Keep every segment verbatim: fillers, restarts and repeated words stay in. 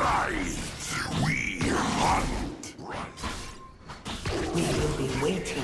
Tonight, we hunt. We will be waiting.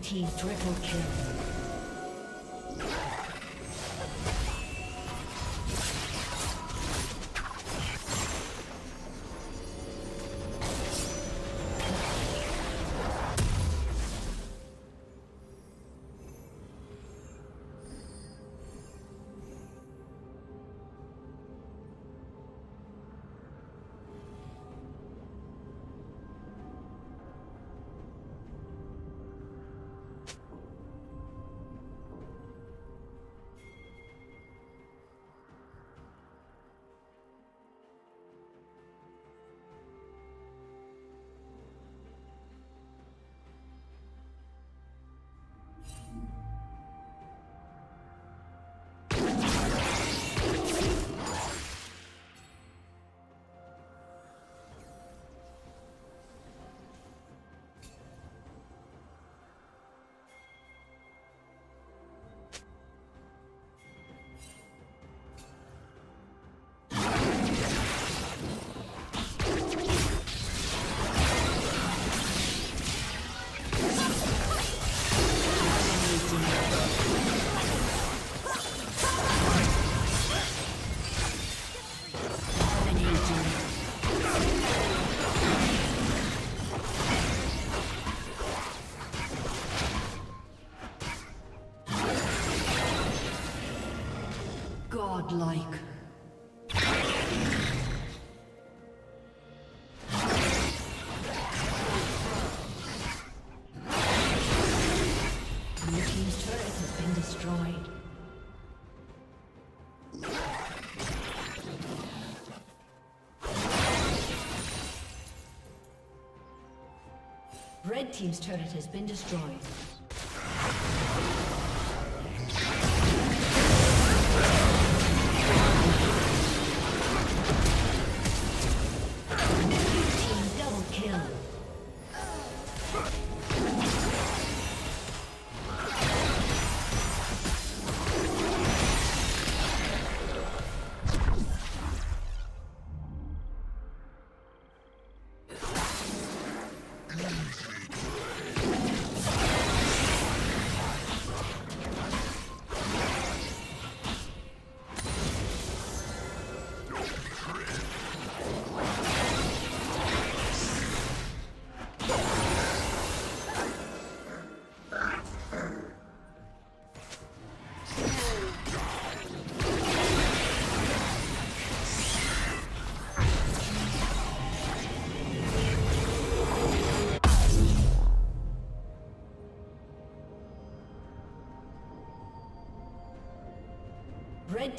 Team triple kill. Like. Red Team's turret has been destroyed. Red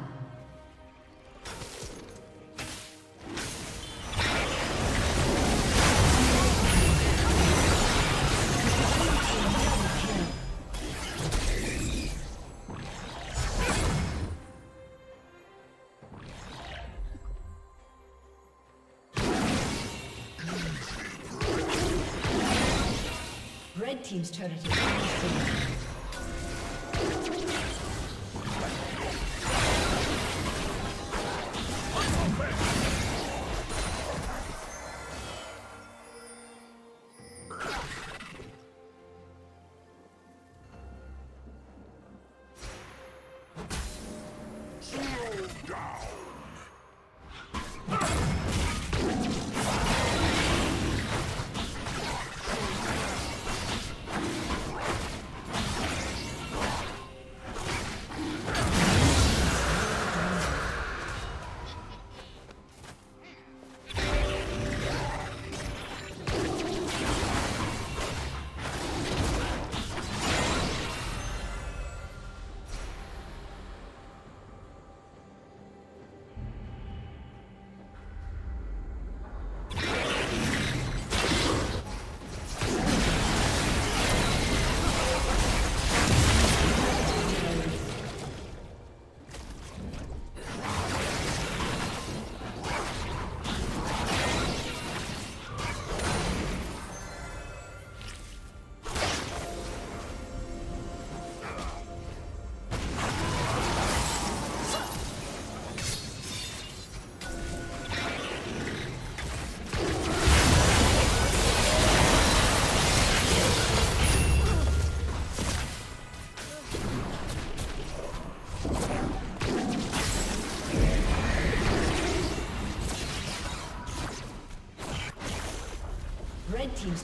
Red Team's turret is destroyed. team's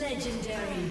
Legendary.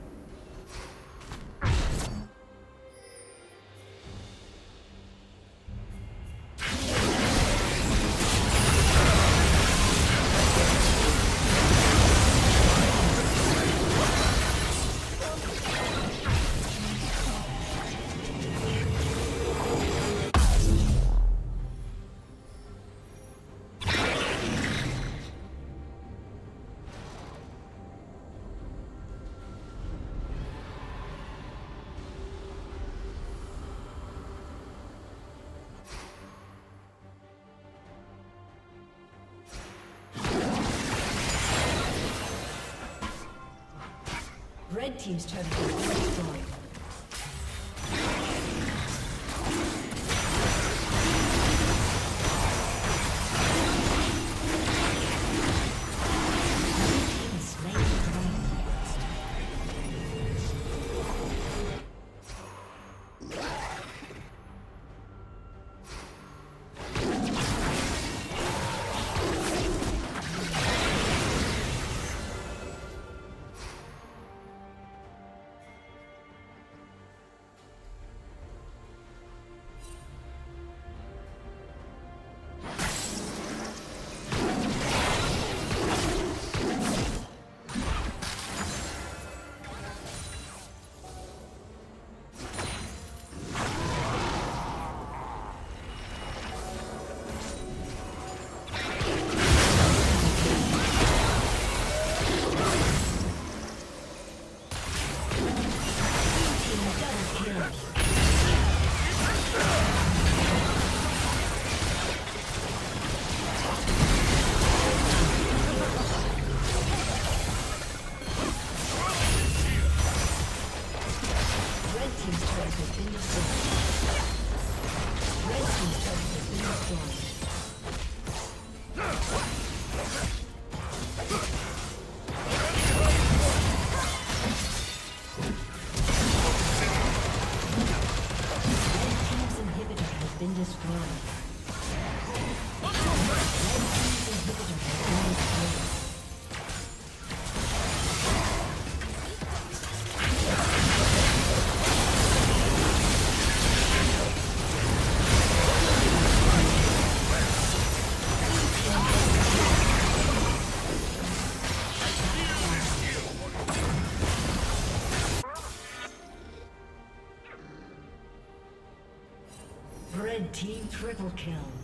Red team's turret has been destroyed. Triple kill.